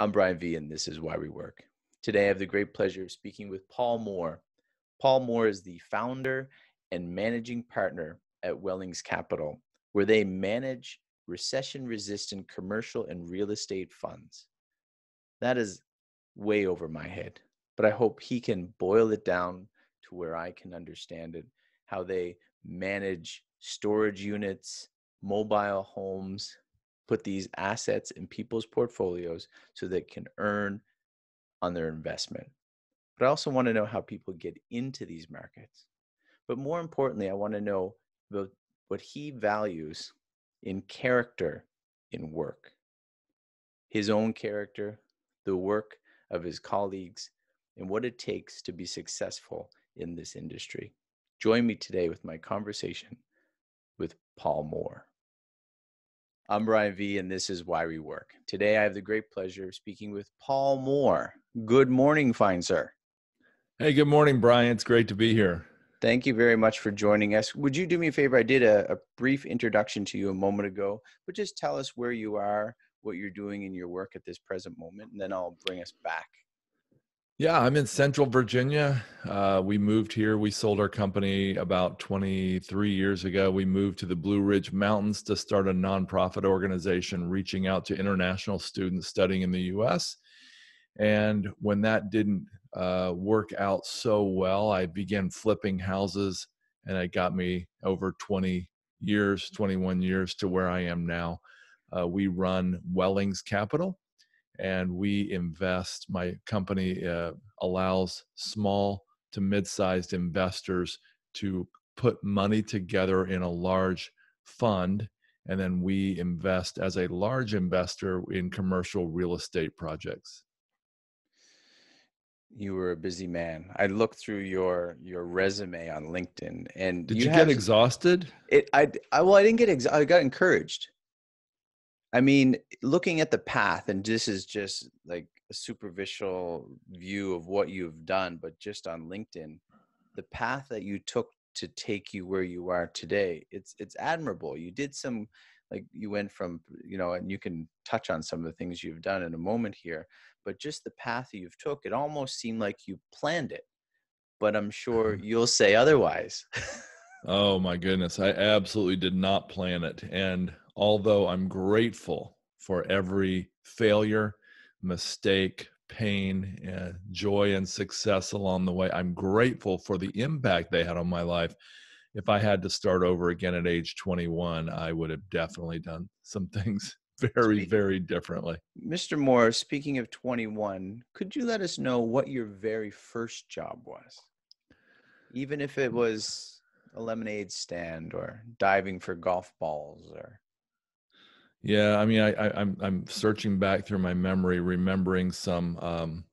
I'm Brian V, and this is Why We Work. Today, I have the great pleasure of speaking with Paul Moore. Paul Moore is the founder and managing partner at Wellings Capital, where they manage recession-resistant commercial and real estate funds. That is way over my head, but I hope he can boil it down to where I can understand it, how they manage storage units, mobile homes, put these assets in people's portfolios so they can earn on their investment. But I also want to know how people get into these markets. But more importantly, I want to know what he values in character in work, his own character, the work of his colleagues, and what it takes to be successful in this industry. Join me today with my conversation with Paul Moore. I'm Brian V, and this is Why We Work. Today, I have the great pleasure of speaking with Paul Moore. Good morning, fine sir. Hey, good morning, Brian. It's great to be here. Thank you very much for joining us. Would you do me a favor? I did a brief introduction to you a moment ago, but just tell us where you are, what you're doing in your work at this present moment, and then I'll bring us back. Yeah, I'm in Central Virginia. We moved here. We sold our company about 23 years ago. We moved to the Blue Ridge Mountains to start a nonprofit organization reaching out to international students studying in the U.S. And when that didn't work out so well, I began flipping houses, and it got me over 21 years to where I am now. We run Wellings Capital, and we invest. My company allows small to mid-sized investors to put money together in a large fund, and then we invest as a large investor in commercial real estate projects. You were a busy man. I looked through your resume on LinkedIn, and did you get exhausted? I didn't get exhausted. I got encouraged. I mean, looking at the path, and this is just like a superficial view of what you've done, but just on LinkedIn, the path that you took to take you where you are today, it's admirable. You did some, like you went from, you know, and you can touch on some of the things you've done in a moment here, but just the path that you've took, it almost seemed like you planned it, but I'm sure you'll say otherwise. Oh my goodness. I absolutely did not plan it. And although I'm grateful for every failure, mistake, pain, joy, and success along the way, I'm grateful for the impact they had on my life. If I had to start over again at age 21, I would have definitely done some things very, very differently. Mr. Moore, speaking of 21, could you let us know what your very first job was? Even if it was a lemonade stand or diving for golf balls or... Yeah, I mean, I'm searching back through my memory, remembering some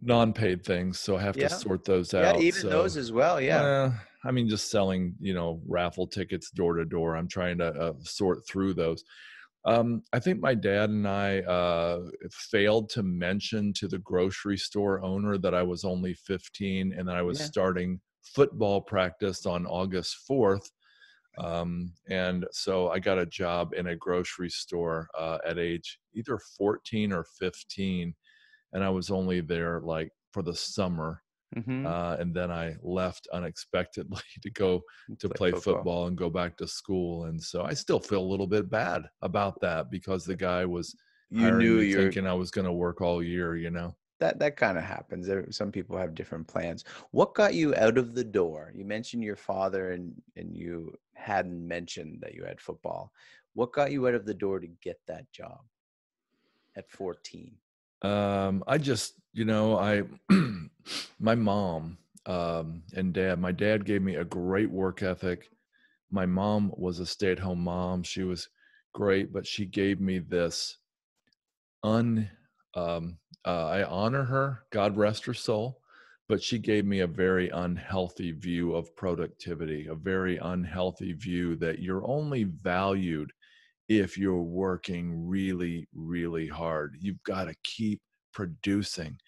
non-paid things, so I have to sort those out. Yeah, even so, those as well. Yeah, I mean, just selling, you know, raffle tickets door to door. I'm trying to sort through those. I think my dad and I failed to mention to the grocery store owner that I was only 15 and that I was starting football practice on August 4th. And so I got a job in a grocery store at age either 14 or 15, and I was only there like for the summer. Mm-hmm. And then I left unexpectedly to go to play football and go back to school. And so I still feel a little bit bad about that because the guy was thinking I was going to work all year, you know. That kind of happens. Some people have different plans. What got you out of the door? You mentioned your father, and you hadn't mentioned that you had football. What got you out of the door to get that job at 14? I just, you know, my mom and dad, my dad gave me a great work ethic. My mom was a stay-at-home mom. She was great, but she gave me this I honor her, God rest her soul, but she gave me a very unhealthy view of productivity, a very unhealthy view that you're only valued if you're working really, really hard. You've got to keep producing.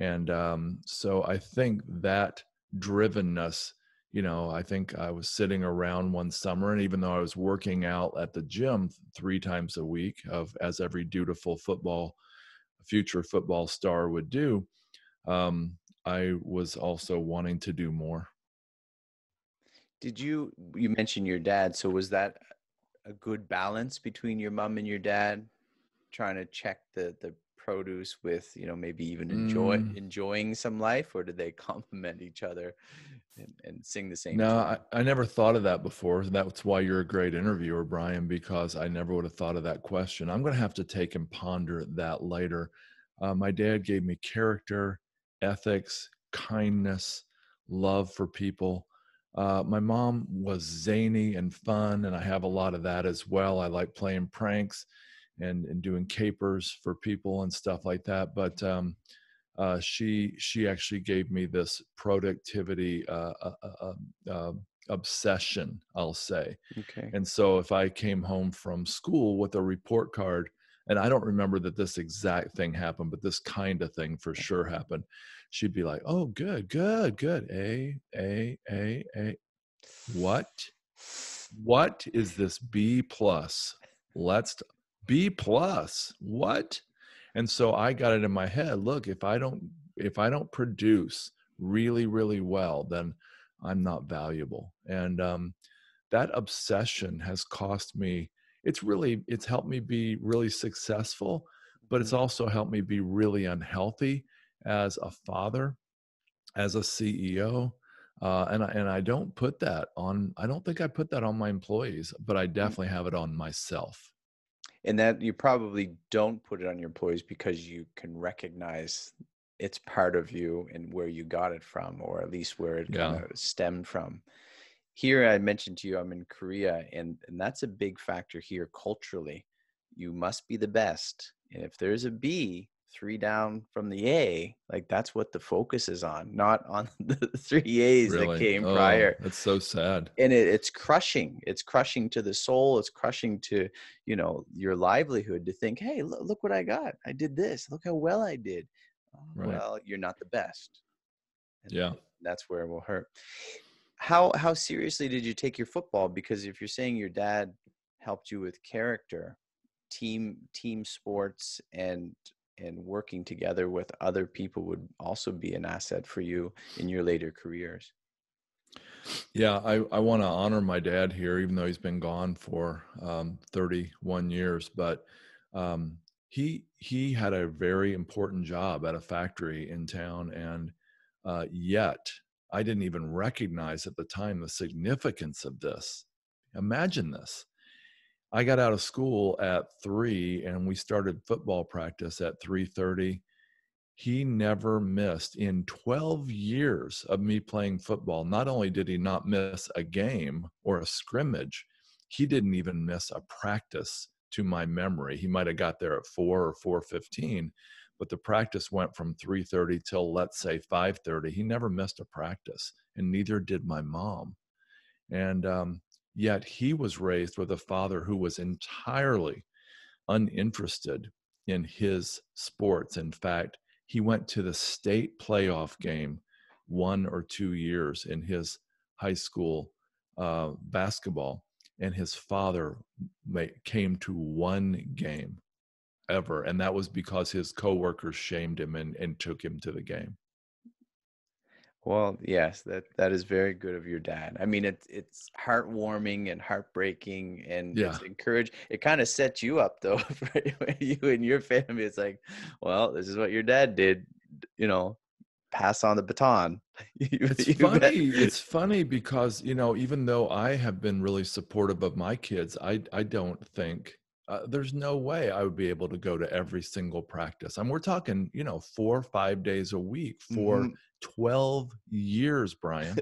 And so I think that drivenness you know, I think I was sitting around one summer, and even though I was working out at the gym 3 times a week, as every dutiful future football star would do, I was also wanting to do more. Did you mentioned your dad. So was that a good balance between your mom and your dad, trying to check the produce with, you know, maybe even enjoying some life, or did they complement each other and sing the same? No, I never thought of that before. That's why you're a great interviewer, Brian, because I never would have thought of that question. I'm going to have to take and ponder that later. My dad gave me character, ethics, kindness, love for people. My mom was zany and fun, and I have a lot of that as well. I like playing pranks and doing capers for people and stuff like that. But she actually gave me this productivity obsession, I'll say. Okay. And so if I came home from school with a report card, and I don't remember that this exact thing happened, but this kind of thing for sure happened, she'd be like, "Oh, good. A. What is this B plus? B plus what?" And so I got it in my head. Look, if I don't produce really, really well, then I'm not valuable. And that obsession has cost me. It's helped me be really successful, but it's also helped me be really unhealthy as a father, as a CEO. I don't think I put that on my employees, but I definitely have it on myself. And that you probably don't put it on your employees because you can recognize it's part of you and where you got it from, or at least where it kind of stemmed from. Here, I mentioned to you, I'm in Korea, and that's a big factor here culturally. You must be the best. And if there's a B, 3 down from the A, like that's what the focus is on, not on the 3 A's that came prior. That's so sad. And it's crushing. It's crushing to the soul. It's crushing to, you know, your livelihood to think, hey, look what I got. I did this. Look how well I did. Right. Well, you're not the best. And that's where it will hurt. How seriously did you take your football? Because if you're saying your dad helped you with character, team sports, and working together with other people would also be an asset for you in your later careers. Yeah, I want to honor my dad here, even though he's been gone for 31 years. But he had a very important job at a factory in town, and yet I didn't even recognize at the time the significance of this. Imagine this. I got out of school at 3:00 and we started football practice at 3:30. He never missed in 12 years of me playing football. Not only did he not miss a game or a scrimmage, he didn't even miss a practice to my memory. He might've got there at 4 or 4:15, but the practice went from 3:30 till, let's say, 5:30. He never missed a practice, and neither did my mom. And, yet he was raised with a father who was entirely uninterested in his sports. In fact, he went to the state playoff game 1 or 2 years in his high school basketball, and his father came to 1 game ever. And that was because his coworkers shamed him and took him to the game. Well, yes, that is very good of your dad. I mean, it's heartwarming and heartbreaking, and it's encouraged. It kind of sets you up, though, for you and your family. It's like, well, this is what your dad did, you know, pass on the baton. It's funny because, you know, even though I have been really supportive of my kids, I don't think there's no way I would be able to go to every single practice. And we're talking, you know, 4 or 5 days a week for 12 years, Brian.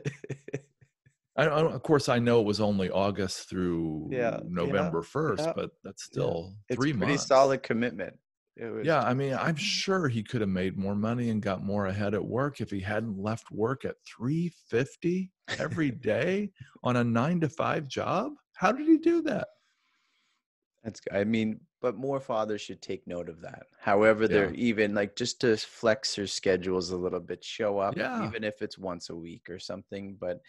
Of course, I know it was only August through November 1st, but that's still 3 months. It's a pretty solid commitment. I mean, I'm sure he could have made more money and got more ahead at work if he hadn't left work at 3:50 every day on a 9-to-5 job. How did he do that? But more fathers should take note of that. However, they're even like just to flex their schedules a little bit, show up, even if it's once a week or something. But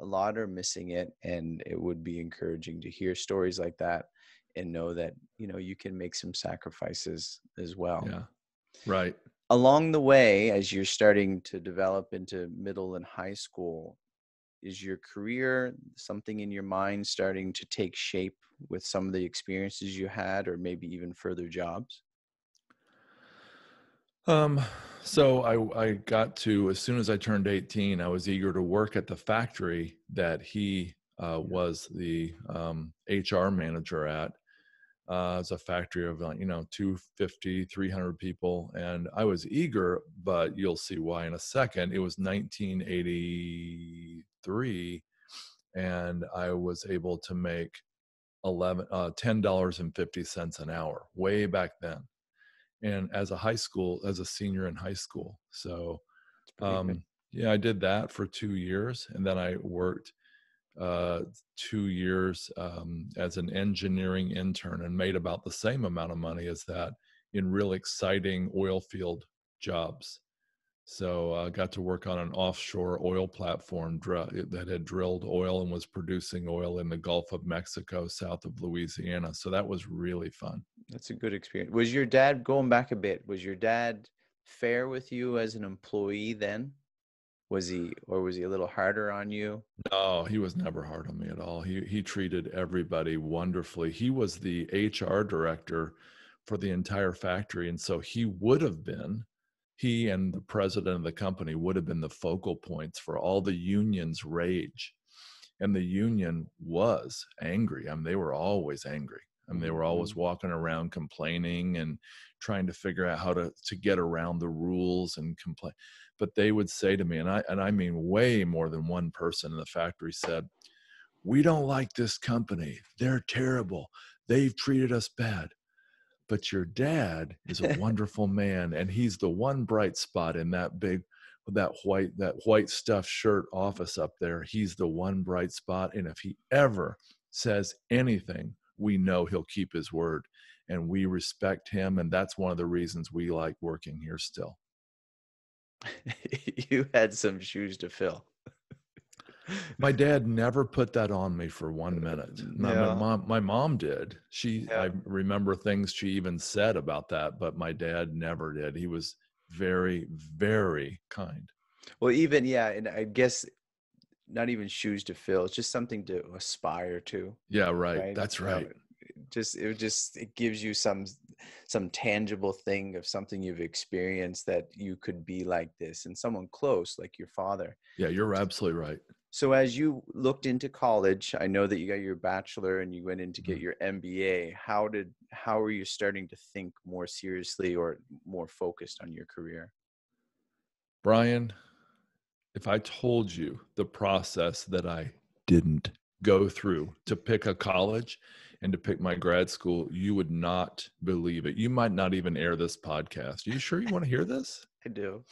a lot are missing it, and it would be encouraging to hear stories like that and know that, you know, you can make some sacrifices as well. Yeah. Right. Along the way, as you're starting to develop into middle and high school, is your career, something in your mind starting to take shape with some of the experiences you had, or maybe even further jobs? So I got to, as soon as I turned 18, I was eager to work at the factory that he was the HR manager at. It's a factory of, 250, 300 people. And I was eager, but you'll see why in a second. It was 1983, and I was able to make $10.50 an hour, way back then. And as a senior in high school. So, yeah, I did that for 2 years. And then I worked 2 years as an engineering intern and made about the same amount of money as that in really exciting oil field jobs. So I got to work on an offshore oil platform that had drilled oil and was producing oil in the Gulf of Mexico, south of Louisiana. So that was really fun. That's a good experience. Was your dad, going back a bit, was your dad fair with you as an employee then? Was he a little harder on you? No, he was never hard on me at all. He treated everybody wonderfully. He was the HR director for the entire factory. And so he and the president of the company would have been the focal points for all the union's rage. And the union was angry. I mean, they were always angry. I mean, they were always walking around complaining and trying to figure out how to get around the rules and complain. But they would say to me, and I mean way more than one person in the factory said, "We don't like this company. They're terrible. They've treated us bad. But your dad is a wonderful man, and he's the one bright spot in that white stuffed shirt office up there. He's the one bright spot, and if he ever says anything, we know he'll keep his word, and we respect him, and that's one of the reasons we like working here still." You had some shoes to fill. My dad never put that on me for 1 minute. Yeah. My mom did. I remember things she even said about that, but my dad never did. He was very, very kind. Well, and I guess not even shoes to fill. It's just something to aspire to. Yeah, right. That's right. It gives you some tangible thing of something you've experienced that you could be like this, and someone close like your father. Yeah, you're absolutely right. So as you looked into college, I know that you got your bachelor and you went in to get your MBA. How were you starting to think more seriously or more focused on your career? Brian, if I told you the process that I didn't go through to pick a college and to pick my grad school, you would not believe it. You might not even air this podcast. Are you sure you want to hear this? I do.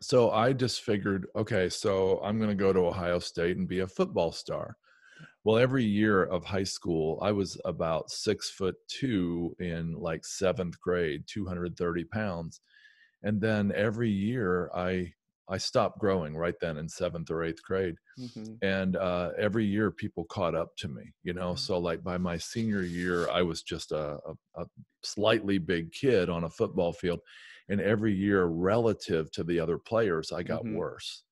So I just figured, okay, so I'm going to go to Ohio State and be a football star. Well, every year of high school, I was about 6'2" in like 7th grade, 230 pounds. And then every year I stopped growing right then in 7th or 8th grade. Mm-hmm. And every year people caught up to me, Mm-hmm. So like by my senior year, I was just a slightly big kid on a football field. And every year relative to the other players, I got mm-hmm. worse.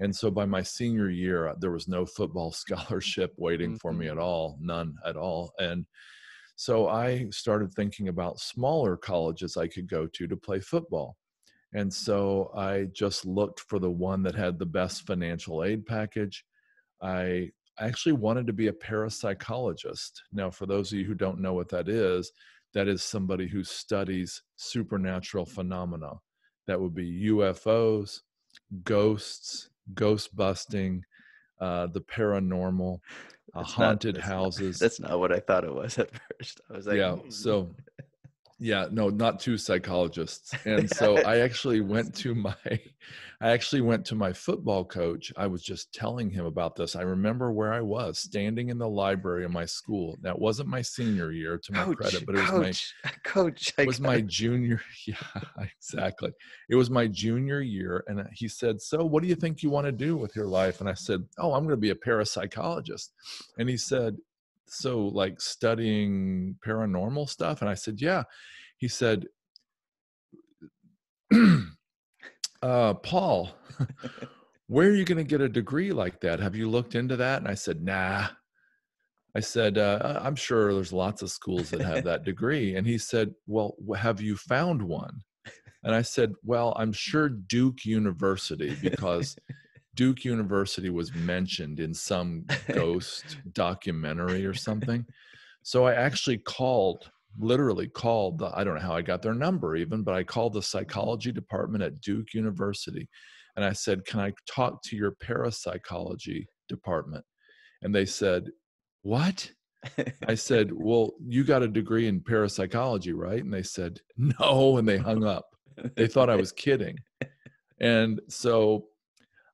And so by my senior year, there was no football scholarship waiting mm-hmm. for me at all, none at all. And so I started thinking about smaller colleges I could go to play football. And so I just looked for the one that had the best financial aid package. I actually wanted to be a parapsychologist. Now, for those of you who don't know what that is somebody who studies supernatural phenomena. That would be UFOs, ghosts, ghost busting, the paranormal, haunted houses. That's not what I thought it was at first. I was like, yeah. So Yeah, no, not two psychologists. And so I actually went to my football coach. I was just telling him about this. I remember where I was standing in the library of my school. That wasn't my senior year, to my credit, but it was my junior. Yeah, exactly. It was my junior year. And he said, so what do you think you want to do with your life? And I said, oh, I'm going to be a parapsychologist. And he said, so like studying paranormal stuff? And I said, yeah. He said, Paul, where are you going to get a degree like that? Have you looked into that? And I said, nah. I said, I'm sure there's lots of schools that have that degree. And he said, well, have you found one? And I said, well, I'm sure Duke University, because Duke University was mentioned in some ghost documentary or something. So I actually literally called I don't know how I got their number even, but I called the psychology department at Duke University. And I said, can I talk to your parapsychology department? And they said, what? I said, well, you got a degree in parapsychology, right? And they said, no. And they hung up. They thought I was kidding. And so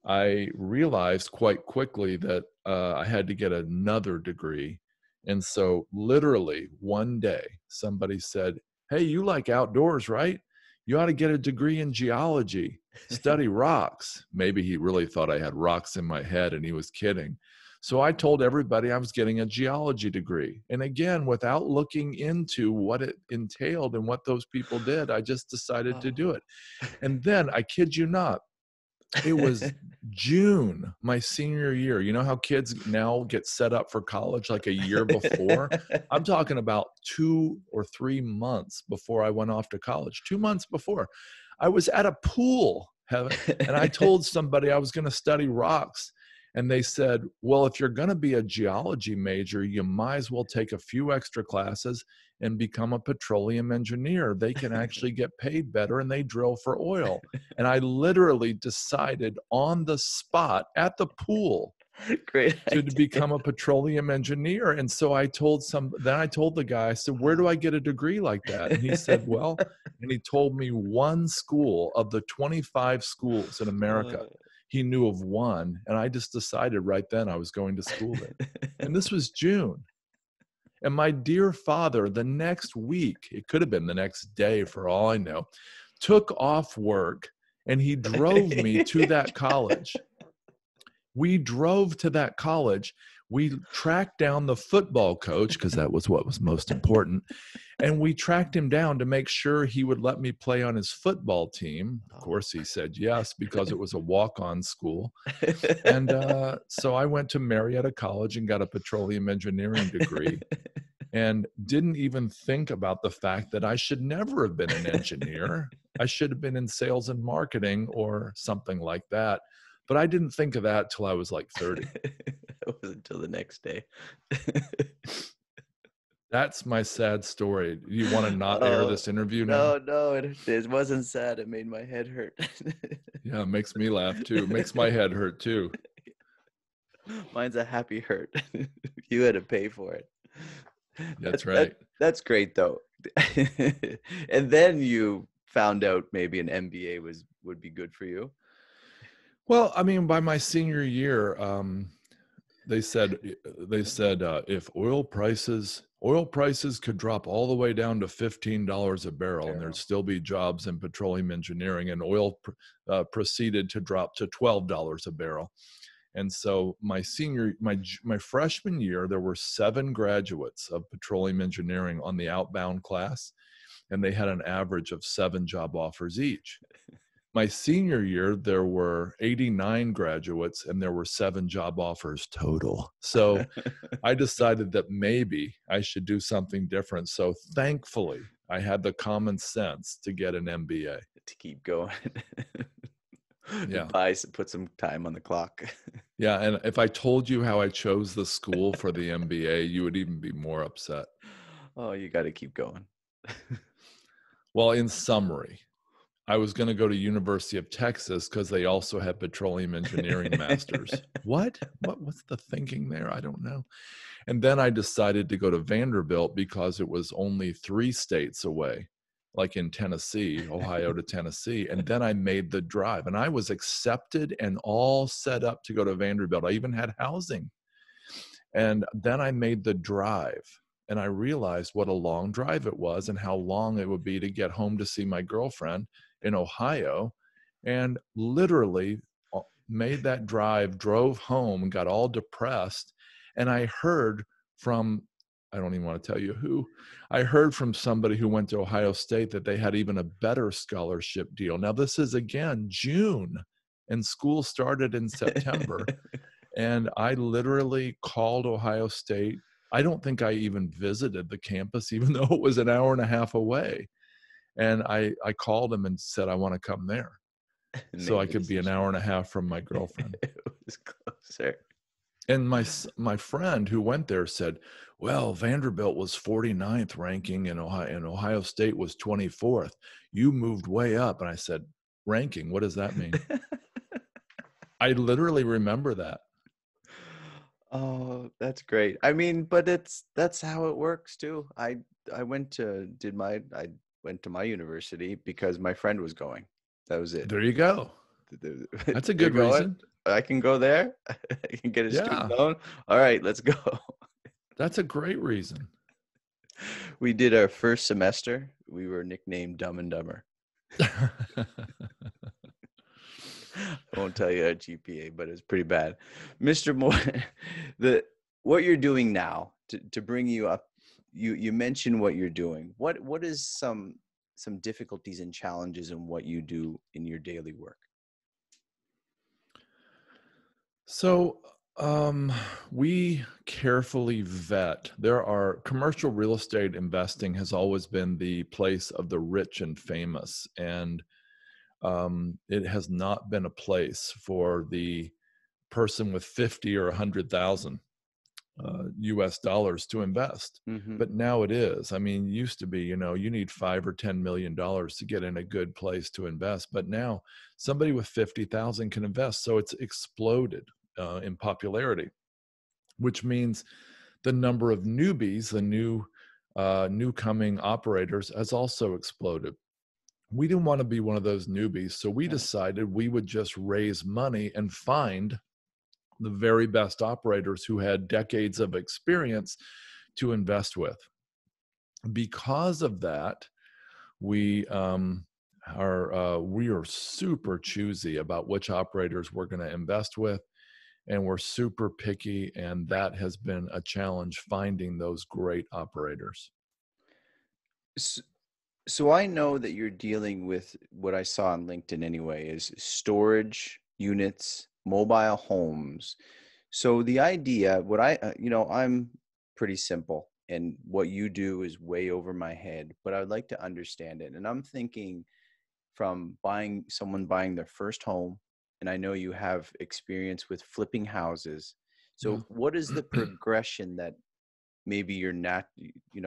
I realized quite quickly that I had to get another degree. And so literally one day, somebody said, hey, you like outdoors, right? You ought to get a degree in geology, study rocks. Maybe he really thought I had rocks in my head and he was kidding. So I told everybody I was getting a geology degree. And again, without looking into what it entailed and what those people did, I just decided to do it. And then, I kid you not, it was June, my senior year. You know how kids now get set up for college like a year before? I'm talking about 2 or 3 months before I went off to college. 2 months before. I was at a pool, and I told somebody I was going to study rocks. And they said, well, if you're going to be a geology major, you might as well take a few extra classes and become a petroleum engineer. They can actually get paid better, and they drill for oil. And I literally decided on the spot at the pool to become a petroleum engineer. And so I told the guy, I said, where do I get a degree like that? And he said, well, and he told me one school of the 25 schools in America. He knew of one, and I just decided right then I was going to school there. And this was June. And my dear father, the next week, it could have been the next day for all I know, took off work, and he drove me to that college. We drove to that college. We tracked down the football coach, because that was what was most important, and we tracked him down to make sure he would let me play on his football team. Of course, he said yes, because it was a walk-on school. And so I went to Marietta College and got a petroleum engineering degree, and didn't even think about the fact that I should never have been an engineer. I should have been in sales and marketing or something like that. But I didn't think of that till I was like 30. It was until the next day. That's my sad story. You want to not air this interview now? No, it wasn't sad. It made my head hurt. Yeah, it makes me laugh too. It makes my head hurt too. Mine's a happy hurt. You had to pay for it. That's right. That's great though. And then you found out maybe an MBA would be good for you. Well, I mean, by my senior year, they said if oil prices could drop all the way down to $15 a barrel, and there'd still be jobs in petroleum engineering, and oil proceeded to drop to $12 a barrel. And so my freshman year, there were 7 graduates of petroleum engineering on the outbound class, and they had an average of 7 job offers each. My senior year, there were 89 graduates, and there were 7 job offers total. So I decided that maybe I should do something different. So thankfully, I had the common sense to get an MBA. To keep going. Yeah. Put some time on the clock. Yeah. And if I told you how I chose the school for the MBA, you would even be more upset. Oh, you got to keep going. Well, in summary, I was going to go to University of Texas because they also had petroleum engineering masters. What's the thinking there? I don't know. And then I decided to go to Vanderbilt because it was only 3 states away like in Tennessee, Ohio to Tennessee. And then I made the drive, and I was accepted and all set up to go to Vanderbilt. I even had housing. And then I made the drive, and I realized what a long drive it was and how long it would be to get home to see my girlfriend in Ohio, and literally made that drive, drove home, got all depressed. And I heard from, I don't even want to tell you who, I heard from somebody who went to Ohio State that they had even a better scholarship deal. Now, this is, again, June, and school started in September. And I literally called Ohio State. I don't think I even visited the campus, even though it was an hour and a half away. And I called them and said, I want to come there. So I could be an hour and a half from my girlfriend. It was closer. And my friend who went there said, well, Vanderbilt was 49th ranking in Ohio, and Ohio State was 24th. You moved way up. And I said, ranking, what does that mean? I literally remember that. Oh, that's great. I mean, but that's how it works too. I went to my university because my friend was going. That was it. There you go. That's a good reason. I can go there. I can get a student loan. All right, let's go. That's a great reason. We did our first semester. We were nicknamed Dumb and Dumber. I won't tell you our GPA, but it's pretty bad. Mr. Moore, what you're doing now to bring you up, you mentioned what you're doing. What is some difficulties and challenges in what you do in your daily work? So we carefully vet. There are commercial real estate investing has always been the place of the rich and famous, and it has not been a place for the person with 50 or 100,000 US dollars to invest. Mm-hmm. But now it is. I mean, used to be, you need $5 or $10 million to get in a good place to invest. But now somebody with 50,000 can invest. So it's exploded in popularity, which means the number of newbies, the new coming operators, has also exploded. We didn't want to be one of those newbies, so we decided we would just raise money and find the very best operators who had decades of experience to invest with. Because of that, we are super choosy about which operators we're going to invest with, and we're super picky, and that has been a challenge, finding those great operators. So I know that you're dealing with what I saw on LinkedIn anyway is storage units, mobile homes. So the idea, what I'm pretty simple, and what you do is way over my head, but I would like to understand it. And I'm thinking from buying their first home, and I know you have experience with flipping houses. So what is the progression that maybe you're not,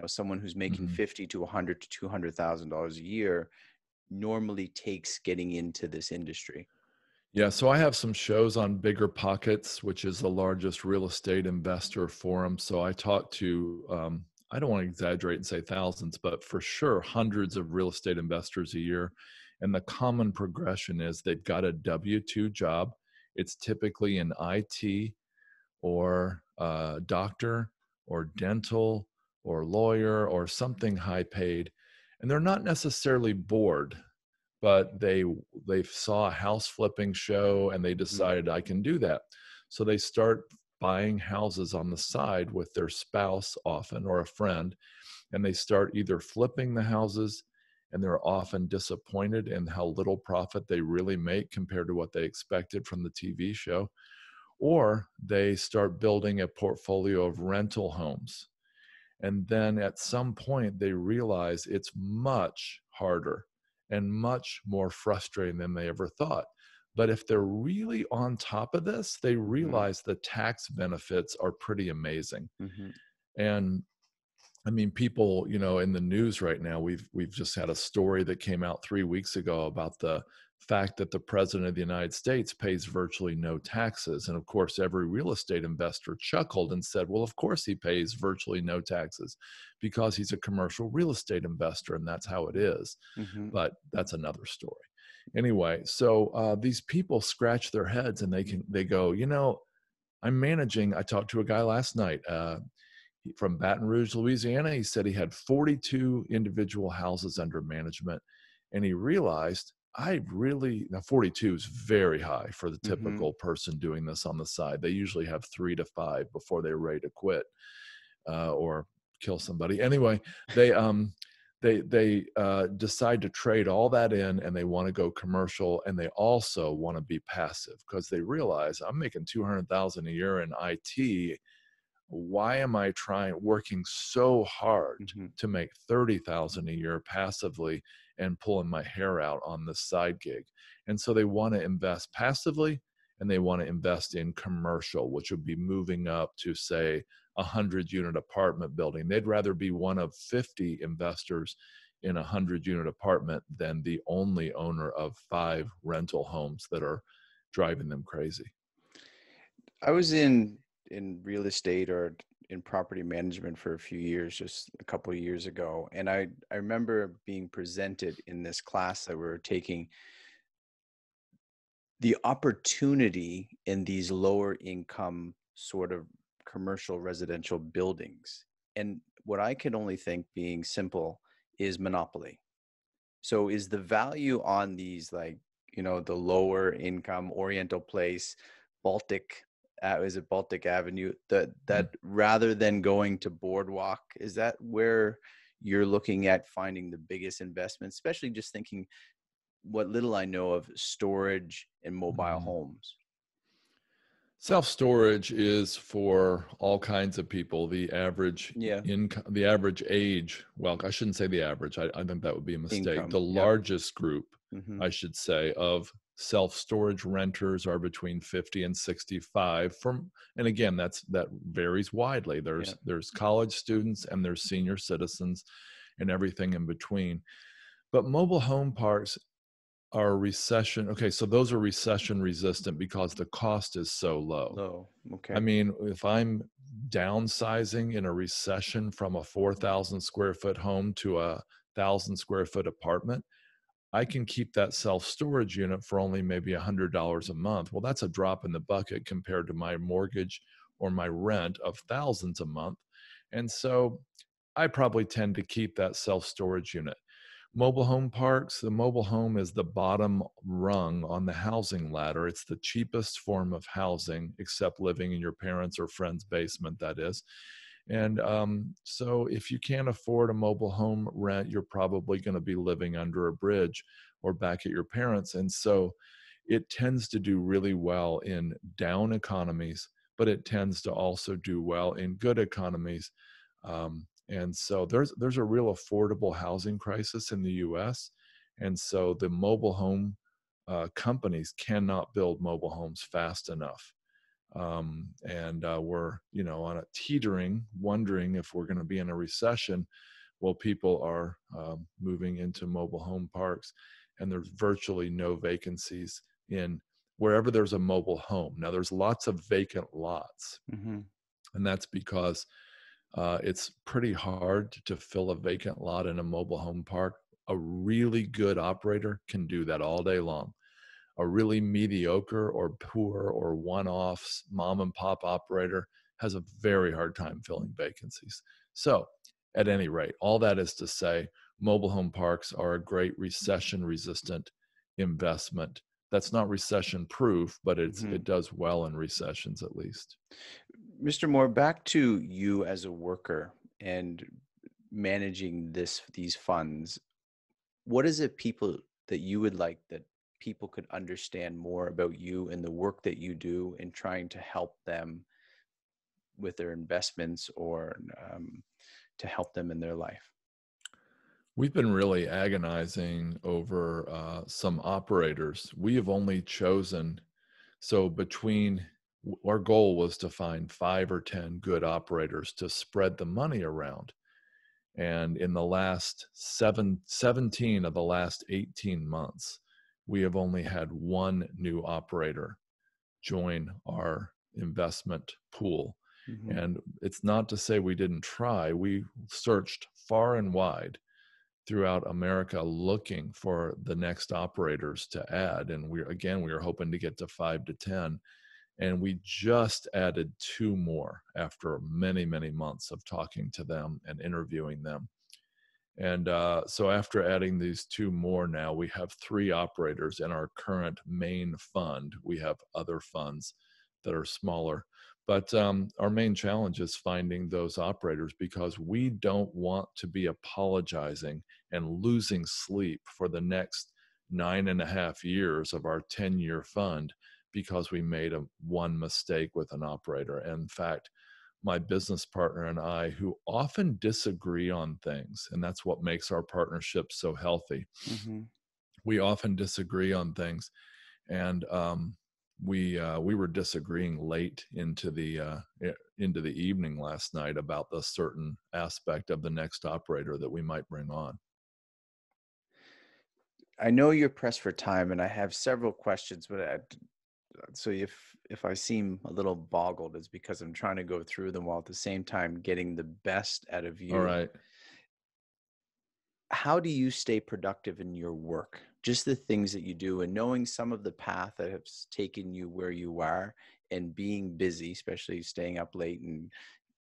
someone who's making $50,000 to $100,000 to $200,000 a year normally takes getting into this industry? Yeah, so I have some shows on BiggerPockets, which is the largest real estate investor forum. So I talk to, I don't want to exaggerate and say thousands, but for sure hundreds of real estate investors a year. And the common progression is they've got a W-2 job. It's typically in IT or doctor or dental or lawyer or something high paid. And they're not necessarily bored, but they saw a house flipping show and they decided, I can do that. So they start buying houses on the side with their spouse often, or a friend, and they start either flipping the houses, and they're often disappointed in how little profit they really make compared to what they expected from the TV show, or they start building a portfolio of rental homes. And then at some point they realize it's much harder and much more frustrating than they ever thought. But if they're really on top of this, they realize the tax benefits are pretty amazing. Mm-hmm. And I mean, people, you know, in the news right now, we've just had a story that came out 3 weeks ago about the fact that the president of the United States pays virtually no taxes. And of course, every real estate investor chuckled and said, well, of course he pays virtually no taxes because he's a commercial real estate investor and that's how it is. Mm-hmm. But that's another story. Anyway, so these people scratch their heads and they go, you know, I'm managing. I talked to a guy last night from Baton Rouge, Louisiana. He said he had 42 individual houses under management, and he realized I really, now 42 is very high for the typical mm-hmm. person doing this on the side. They usually have 3 to 5 before they're ready to quit or kill somebody. Anyway, they decide to trade all that in, and they want to go commercial, and they also want to be passive because they realize I'm making $200,000 a year in IT. Why am I working so hard mm-hmm. to make $30,000 a year passively and pulling my hair out on this side gig? And so they want to invest passively, and they want to invest in commercial, which would be moving up to, say, 100-unit apartment building. They'd rather be one of 50 investors in a 100-unit apartment than the only owner of 5 rental homes that are driving them crazy. I was in real estate or in property management for a few years, just a couple of years ago. And I remember being presented in this class that we were taking the opportunity in these lower income sort of commercial residential buildings. And what I could only think, being simple, is monopoly. So is the value on these, like, you know, the lower income Oriental Place, Baltic Avenue, that mm-hmm. rather than going to Boardwalk, is that where you're looking at finding the biggest investment, especially just thinking what little I know of storage and mobile mm-hmm. homes? Self-storage is for all kinds of people. The average income, the average age, well, I shouldn't say the average. I think that would be a mistake. Income, the largest group, mm-hmm. I should say, of self-storage renters are between 50 and 65 from, and again, that varies widely. There's college students and there's senior citizens and everything in between. But mobile home parks are recession. Okay. So those are recession resistant because the cost is so low. Oh, okay. I mean, if I'm downsizing in a recession from a 4,000 square foot home to a 1,000 square foot apartment, I can keep that self-storage unit for only maybe $100 a month. Well, that's a drop in the bucket compared to my mortgage or my rent of thousands a month. And so I probably tend to keep that self-storage unit. Mobile home parks, the mobile home is the bottom rung on the housing ladder. It's the cheapest form of housing, except living in your parents' or friends' basement, that is. And so if you can't afford a mobile home rent, you're probably going to be living under a bridge or back at your parents. And so it tends to do really well in down economies, but it tends to also do well in good economies. And so there's a real affordable housing crisis in the U.S. And so the mobile home companies cannot build mobile homes fast enough. We're, you know, on a teetering, wondering if we're going to be in a recession. Well, people are moving into mobile home parks, and there's virtually no vacancies in wherever there's a mobile home. Now, there's lots of vacant lots, mm-hmm. and that's because it's pretty hard to fill a vacant lot in a mobile home park. A really good operator can do that all day long. A really mediocre or poor or one-off mom and pop operator has a very hard time filling vacancies. So at any rate, all that is to say, mobile home parks are a great recession resistant investment. That's not recession proof, but it does well in recessions at least. Mr. Moore, back to you as a worker and managing these funds. What is it that people could understand more about you and the work that you do in trying to help them with their investments or to help them in their life? We've been really agonizing over some operators. We have only chosen, so between, our goal was to find 5 or 10 good operators to spread the money around. And in the last 17 of the last 18 months, we have only had one new operator join our investment pool. Mm-hmm. And it's not to say we didn't try. We searched far and wide throughout America looking for the next operators to add. And we were hoping to get to 5 to 10. And we just added 2 more after many, many months of talking to them and interviewing them. And so after adding these 2 more now, we have 3 operators in our current main fund. We have other funds that are smaller. But our main challenge is finding those operators, because we don't want to be apologizing and losing sleep for the next 9.5 years of our 10-year fund because we made one mistake with an operator. And in fact, my business partner and I, who often disagree on things, and that's what makes our partnership so healthy. Mm-hmm. We often disagree on things, and we were disagreeing late into the evening last night about the certain aspect of the next operator that we might bring on. I know you're pressed for time, and I have several questions, but so if I seem a little boggled, it's because I'm trying to go through them while at the same time getting the best out of you. All right. How do you stay productive in your work? Just the things that you do, and knowing some of the path that has taken you where you are, and being busy, especially staying up late and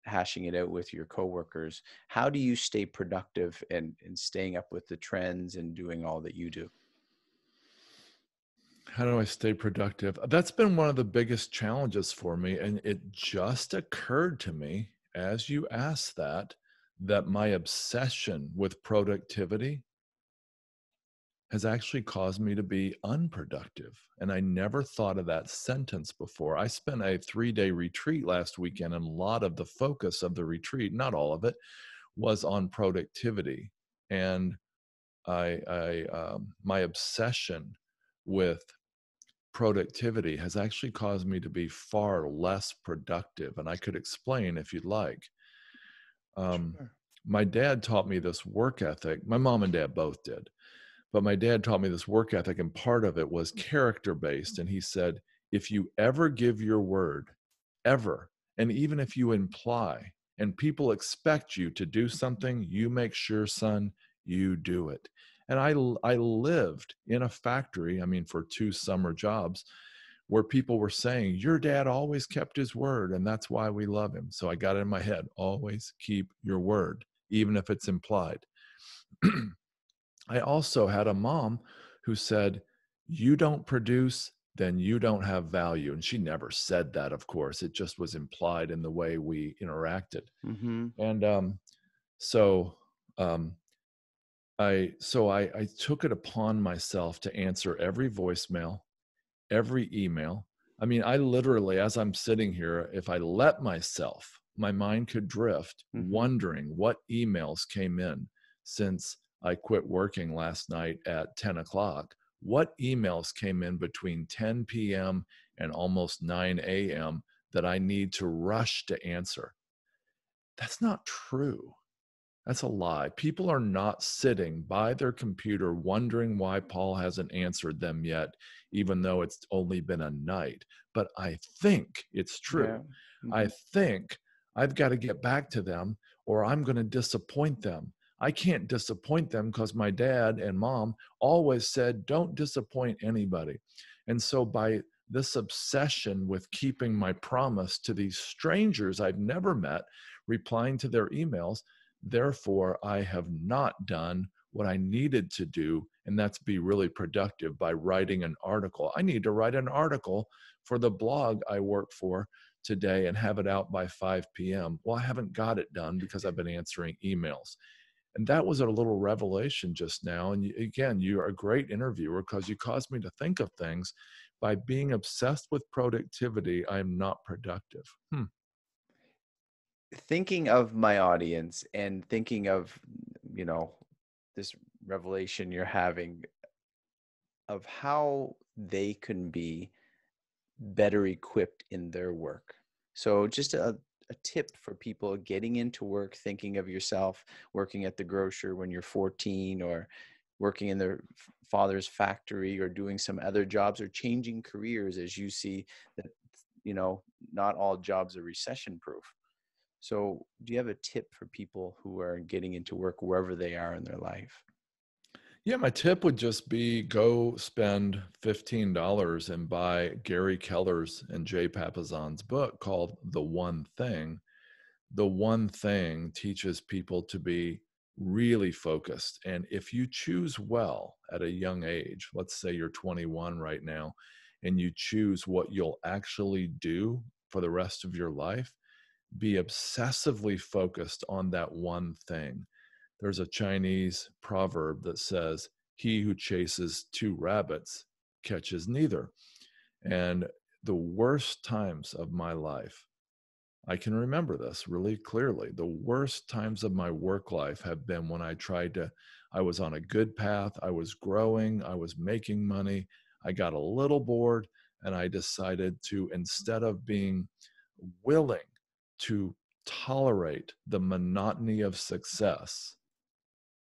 hashing it out with your coworkers. How do you stay productive and staying up with the trends and doing all that you do? How do I stay productive? That's been one of the biggest challenges for me. And it just occurred to me as you asked that my obsession with productivity has actually caused me to be unproductive. And I never thought of that sentence before. I spent a 3-day retreat last weekend, and a lot of the focus of the retreat, not all of it, was on productivity. And my obsession with productivity has actually caused me to be far less productive. And I could explain if you'd like. Sure. My dad taught me this work ethic. My mom and dad both did, but my dad taught me this work ethic, and part of it was character-based. And he said, if you ever give your word, ever, and even if you imply and people expect you to do something, you make sure, son, you do it. And I lived in a factory, I mean, for 2 summer jobs, where people were saying, your dad always kept his word, and that's why we love him. So I got it in my head, always keep your word, even if it's implied. I also had a mom who said, you don't produce, then you don't have value. And she never said that, of course. It just was implied in the way we interacted. Mm-hmm. And I took it upon myself to answer every voicemail, every email. I mean, I literally, as I'm sitting here, if I let myself, my mind could drift, mm-hmm. wondering what emails came in since I quit working last night at 10 o'clock. What emails came in between 10 p.m. and almost 9 a.m. that I need to rush to answer? That's not true. That's a lie. People are not sitting by their computer wondering why Paul hasn't answered them yet, even though it's only been a night. But I think it's true. Yeah. Mm-hmm. I think I've got to get back to them, or I'm going to disappoint them. I can't disappoint them because my dad and mom always said, don't disappoint anybody. And so by this obsession with keeping my promise to these strangers I've never met, replying to their emails, therefore, I have not done what I needed to do, and that's be really productive by writing an article. I need to write an article for the blog I work for today and have it out by 5 p.m. Well, I haven't got it done because I've been answering emails. And that was a little revelation just now. And again, you are a great interviewer because you caused me to think of things. By being obsessed with productivity, I am not productive. Thinking of my audience and thinking of, you know, this revelation you're having of how they can be better equipped in their work. So just a a tip for people getting into work, thinking of yourself working at the grocer when you're 14 or working in their father's factory or doing some other jobs or changing careers as you see that, you know, not all jobs are recession proof. So do you have a tip for people who are getting into work wherever they are in their life? Yeah, my tip would just be go spend $15 and buy Gary Keller's and Jay Papazian's book called The One Thing. The One Thing teaches people to be really focused. And if you choose well at a young age, let's say you're 21 right now, and you choose what you'll actually do for the rest of your life, be obsessively focused on that one thing. There's a Chinese proverb that says, he who chases two rabbits catches neither. And the worst times of my life, I can remember this really clearly. The worst times of my work life have been when I was on a good path, I was growing, I was making money, I got a little bored, and I decided to, instead of being willing to tolerate the monotony of success,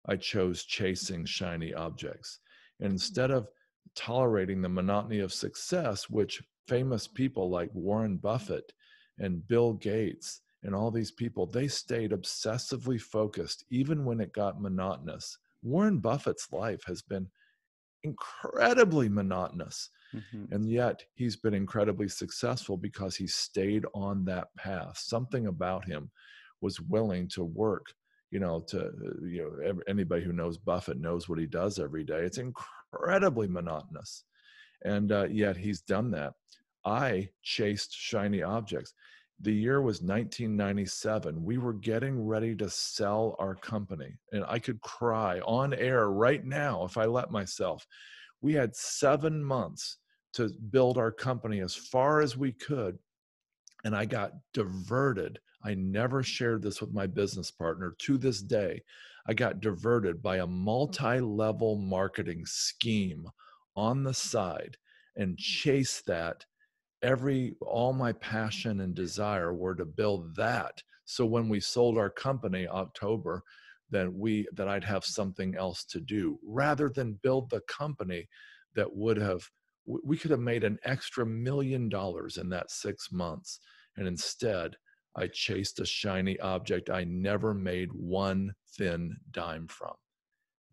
I chose chasing shiny objects. And instead of tolerating the monotony of success, which famous people like Warren Buffett and Bill Gates and all these people, they stayed obsessively focused even when it got monotonous. Warren Buffett's life has been incredibly monotonous. Mm-hmm. And yet he's been incredibly successful because he stayed on that path. Something about him was willing to work, anybody who knows Buffett knows what he does every day. It's incredibly monotonous. And yet he's done that. I chased shiny objects. The year was 1997. We were getting ready to sell our company. And I could cry on air right now if I let myself. We had 7 months to build our company as far as we could. And I got diverted. I never shared this with my business partner to this day. I got diverted by a multi-level marketing scheme on the side and chased that. All my passion and desire were to build that. So when we sold our company October, that I'd have something else to do rather than build the company that we could have made an extra $1 million in that 6 months. And instead I chased a shiny object I never made one thin dime from.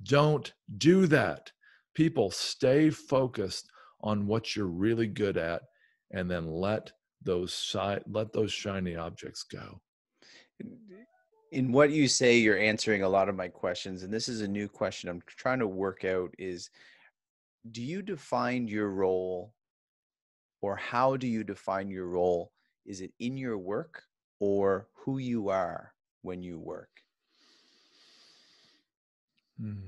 Don't do that. People, stay focused on what you're really good at and then let those shiny objects go. In what you say, you're answering a lot of my questions, and this is a new question I'm trying to work out is, do you define your role, or how do you define your role? Is it in your work or who you are when you work? And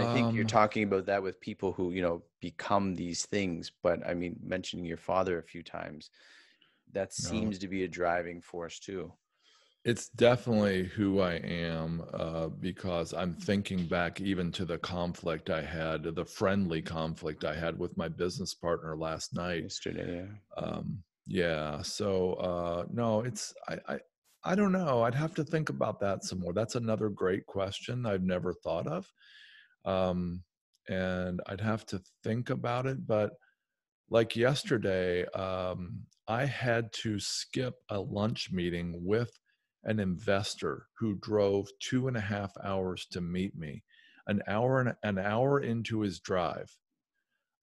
I think you're talking about that with people who, become these things, but I mean, mentioning your father a few times, that seems to be a driving force too. It's definitely who I am, because I'm thinking back even to the friendly conflict I had with my business partner last night. Yesterday, yeah. I don't know. I'd have to think about that some more. That's another great question I've never thought of. And I'd have to think about it, but like yesterday, I had to skip a lunch meeting with an investor who drove 2.5 hours to meet me. An hour into his drive,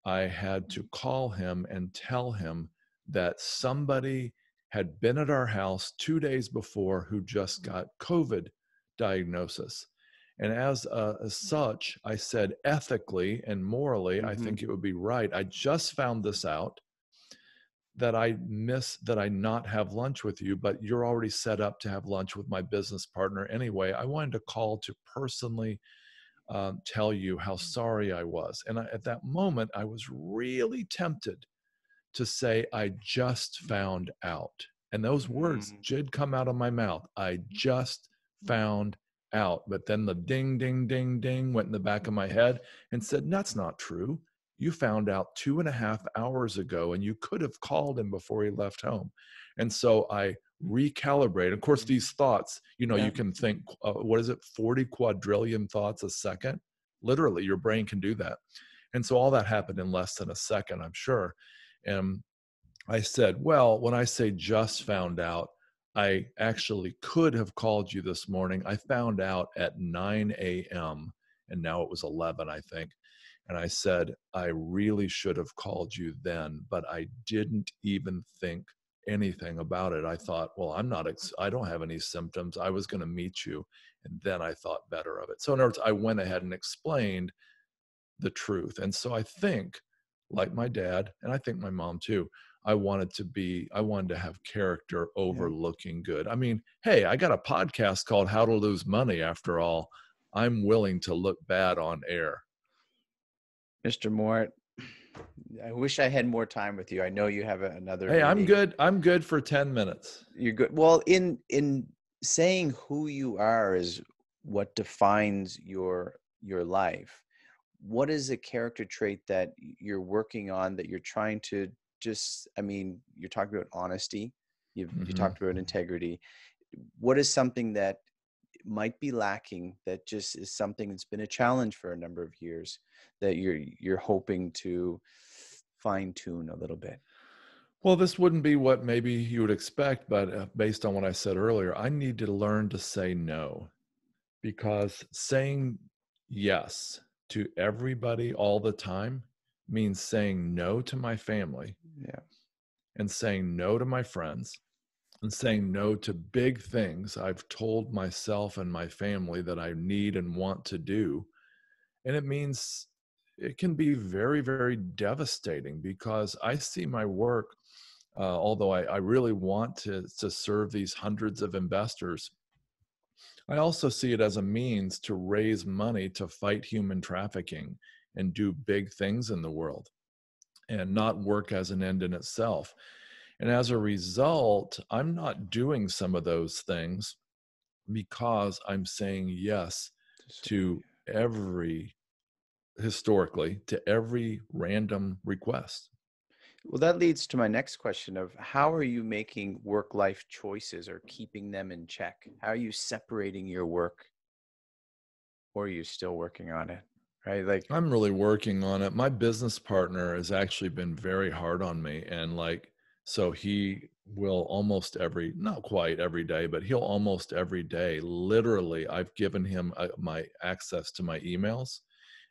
I had to call him and tell him that somebody had been at our house 2 days before who just got COVID diagnosis. And as such, I said, ethically and morally, I think it would be right. I just found this out, that I not have lunch with you, but you're already set up to have lunch with my business partner anyway. I wanted to call to personally tell you how sorry I was. And at that moment, I was really tempted to say, I just found out. And those words did come out of my mouth. I just found out. But then the ding, ding, ding, ding went in the back of my head and said, that's not true. You found out 2.5 hours ago, and you could have called him before he left home. And so I recalibrate. Of course, these thoughts, you know, you can think, what is it, 40 quadrillion thoughts a second? Literally, your brain can do that. And so all that happened in less than a second, I'm sure. And I said, well, when I say just found out, I actually could have called you this morning. I found out at 9 a.m. and now it was 11, I think. And I said, I really should have called you then, but I didn't even think anything about it. I thought, well, I don't have any symptoms. I was going to meet you. And then I thought better of it. So in other words, I went ahead and explained the truth. And so I think, like my dad, and I think my mom too, I wanted to have character over looking good. I mean, hey, I got a podcast called How to Lose Money. After all, I'm willing to look bad on air. Mr. Moore, I wish I had more time with you. I know you have another. Hey, meeting. I'm good for 10 minutes. You're good. Well, in saying who you are is what defines your life. What is a character trait that you're working on that you're trying to just, I mean, you're talking about honesty. You talked about integrity. What is something that might be lacking that just is something that's been a challenge for a number of years that you're hoping to fine tune a little bit? Well, this wouldn't be what maybe you would expect, but based on what I said earlier, I need to learn to say no, because saying yes to everybody all the time means saying no to my family and saying no to my friends and saying no to big things I've told myself and my family that I need and want to do. And it means it can be very, very devastating, because I see my work, although I really want to serve these hundreds of investors, I also see it as a means to raise money to fight human trafficking and do big things in the world and not work as an end in itself. And as a result, I'm not doing some of those things because I'm saying yes to historically, to every random request. Well, that leads to my next question of how are you making work-life choices or keeping them in check? How are you separating your work, or are you still working on it? Right? Like, I'm really working on it. My business partner has actually been very hard on me. And so he will not quite every day, but he'll almost every day, literally, I've given him my access to my emails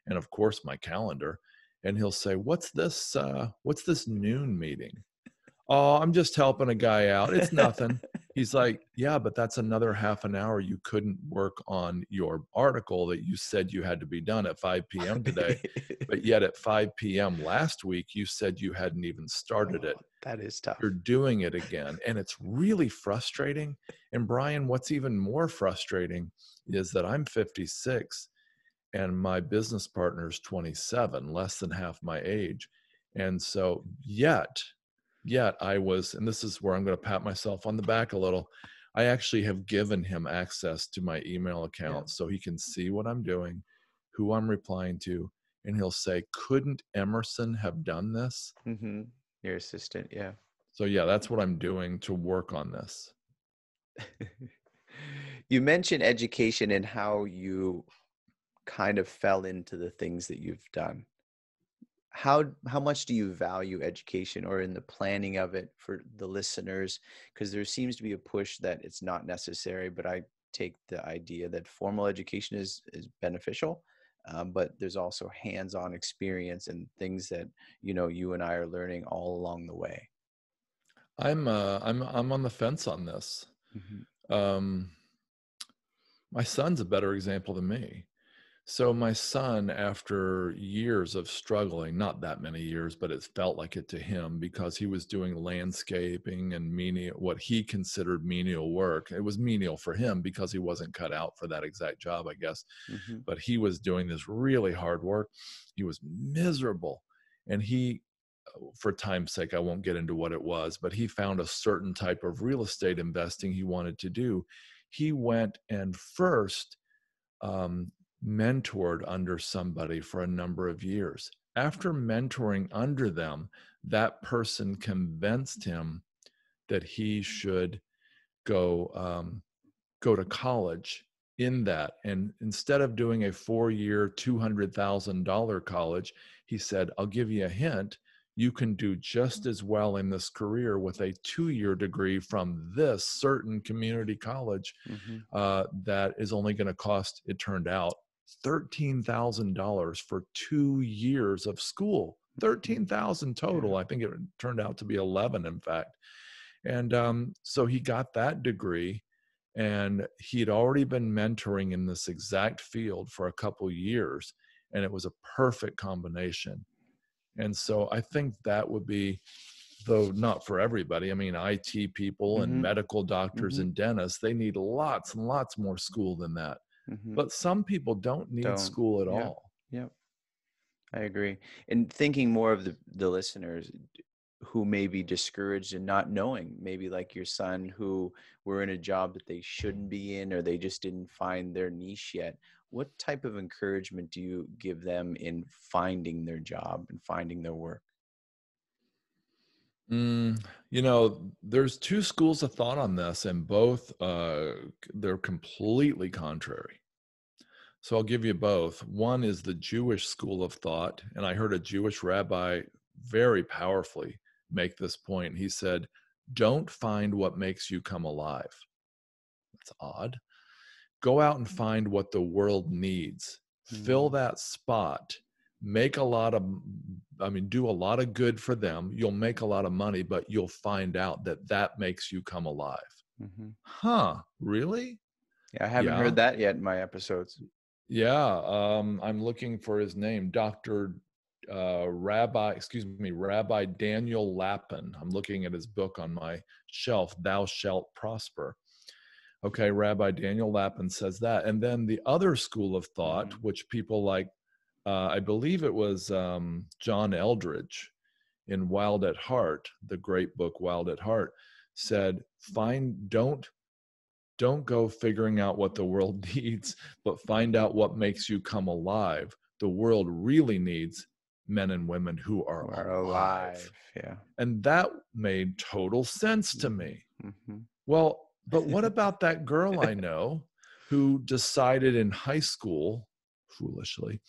and of course my calendar. And he'll say, what's this noon meeting? Oh, I'm just helping a guy out. It's nothing. He's like, yeah, but that's another half an hour you couldn't work on your article that you said you had to be done at 5 p.m. today. But yet at 5 p.m. last week, you said you hadn't even started it. That is tough. You're doing it again. And it's really frustrating. And Brian, what's even more frustrating is that I'm 56 and my business partner is 27, less than half my age. And so yet I was, and this is where I'm going to pat myself on the back a little, I actually have given him access to my email account so he can see what I'm doing, who I'm replying to, and he'll say, couldn't Emerson have done this? Mm-hmm. Your assistant, yeah. So yeah, that's what I'm doing to work on this. You mentioned education and how you kind of fell into the things that you've done. How much do you value education, or in the planning of it for the listeners? Because there seems to be a push that it's not necessary, but I take the idea that formal education is beneficial, but there's also hands-on experience and things that, you know, you and I are learning all along the way. I'm on the fence on this. Mm-hmm. My son's a better example than me. So my son, after years of struggling, not that many years, but it felt like it to him, because he was doing landscaping and what he considered menial work. It was menial for him because he wasn't cut out for that exact job, I guess. Mm-hmm. But he was doing this really hard work. He was miserable. And he, for time's sake, I won't get into what it was, but he found a certain type of real estate investing he wanted to do. He went and first, mentored under somebody for a number of years. After mentoring under them, that person convinced him that he should go to college in that. And instead of doing a four-year, $200,000 college, he said, I'll give you a hint. You can do just as well in this career with a two-year degree from this certain community college that is only going to cost, it turned out, $13,000 for 2 years of school. 13,000 total. I think it turned out to be 11, in fact. And so he got that degree, and he had already been mentoring in this exact field for a couple years, and it was a perfect combination. And so I think that would be, though not for everybody, I mean, IT people and medical doctors and dentists, they need lots and lots more school than that. But some people don't need school at all. Yep. I agree. And thinking more of the listeners who may be discouraged and not knowing, maybe like your son who were in a job that they shouldn't be in, or they just didn't find their niche yet. What type of encouragement do you give them in finding their job and finding their work? You know, there's two schools of thought on this, and both, they're completely contrary. So I'll give you both. One is the Jewish school of thought, and I heard a Jewish rabbi very powerfully make this point. He said, don't find what makes you come alive. That's odd. Go out and find what the world needs. Fill that spot. Make a lot of, I mean, do a lot of good for them. You'll make a lot of money, but you'll find out that that makes you come alive. Huh, really? Yeah, I haven't heard that yet in my episodes. Yeah, I'm looking for his name, Dr. Rabbi Daniel Lappin. I'm looking at his book on my shelf, Thou Shalt Prosper. Okay, Rabbi Daniel Lappin says that. And then the other school of thought, which people like, I believe it was John Eldridge in Wild at Heart, the great book Wild at Heart, said, don't go figuring out what the world needs, but find out what makes you come alive. The world really needs men and women who are alive. Yeah. And that made total sense to me. Well, but what about that girl I know who decided in high school, foolishly,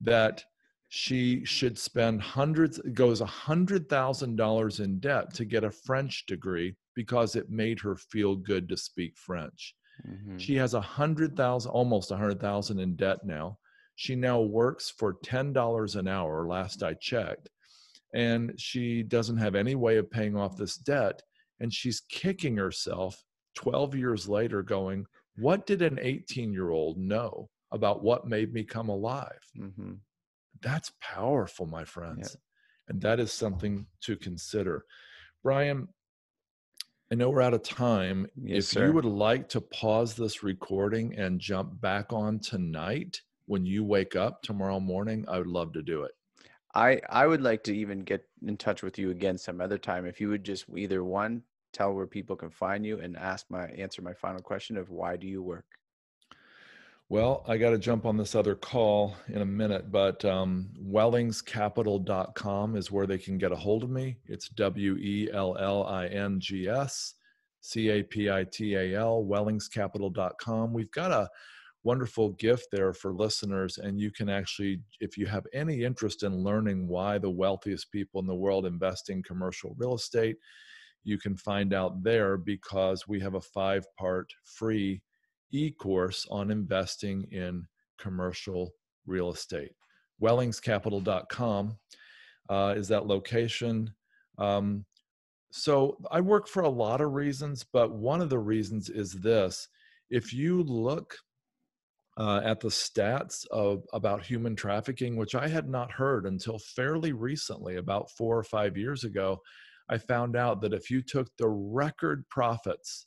that she should spend $100,000 in debt to get a French degree because it made her feel good to speak French. She has almost 100,000 in debt now. She now works for $10 an hour, last I checked, and she doesn't have any way of paying off this debt. And she's kicking herself 12 years later going, what did an 18-year-old know about what made me come alive? That's powerful, my friends. And that is something to consider. Brian, I know we're out of time. Yes, sir. If you would like to pause this recording and jump back on tonight when you wake up tomorrow morning, I would love to do it. I would like to even get in touch with you again some other time. If you would just either one, tell where people can find you, and answer my final question of why do you work? Well, I got to jump on this other call in a minute, but wellingscapital.com is where they can get a hold of me. It's WELLINGSCAPITAL, wellingscapital.com. We've got a wonderful gift there for listeners, and you can actually, if you have any interest in learning why the wealthiest people in the world invest in commercial real estate, you can find out there, because we have a 5-part free e-course on investing in commercial real estate. WellingsCapital.com is that location. So I work for a lot of reasons, but one of the reasons is this. If you look at the stats about human trafficking, which I had not heard until fairly recently, about 4 or 5 years ago, I found out that if you took the record profits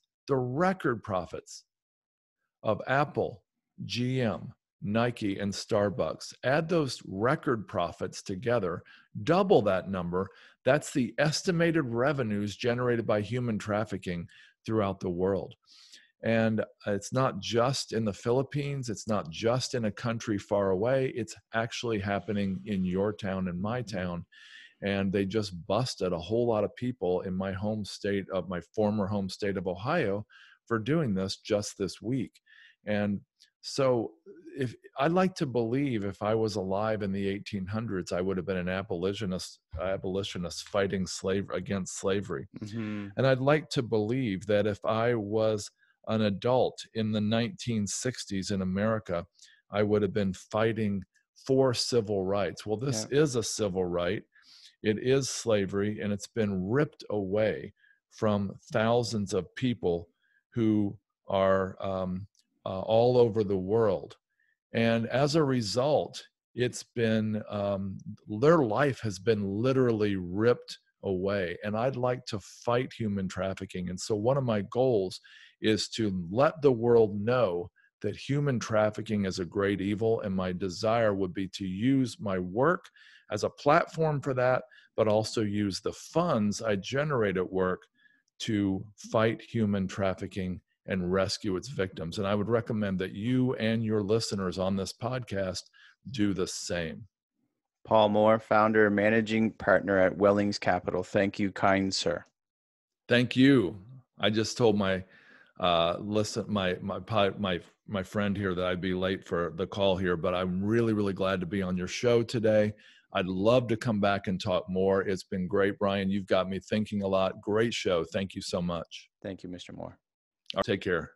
of Apple, GM, Nike, and Starbucks, add those record profits together, double that number, that's the estimated revenues generated by human trafficking throughout the world. And it's not just in the Philippines, it's not just in a country far away, it's actually happening in your town and my town. And they just busted a whole lot of people in my home state of my former home state of Ohio for doing this just this week. And so if I'd like to believe if I was alive in the 1800s, I would have been an abolitionist fighting against slavery. Mm-hmm. And I'd like to believe that if I was an adult in the 1960s in America, I would have been fighting for civil rights. Well, this is a civil right. It is slavery, and it's been ripped away from thousands of people who are all over the world. And as a result, it's been, their life has been literally ripped away. And I'd like to fight human trafficking. And so one of my goals is to let the world know that human trafficking is a great evil. And my desire would be to use my work as a platform for that, but also use the funds I generate at work to fight human trafficking and rescue its victims. And I would recommend that you and your listeners on this podcast do the same. Paul Moore, founder and managing partner at Wellings Capital. Thank you, kind sir. Thank you. I just told my my friend here that I'd be late for the call here, but I'm really, really glad to be on your show today. I'd love to come back and talk more. It's been great, Brian. You've got me thinking a lot. Great show. Thank you so much. Thank you, Mr. Moore. Take care.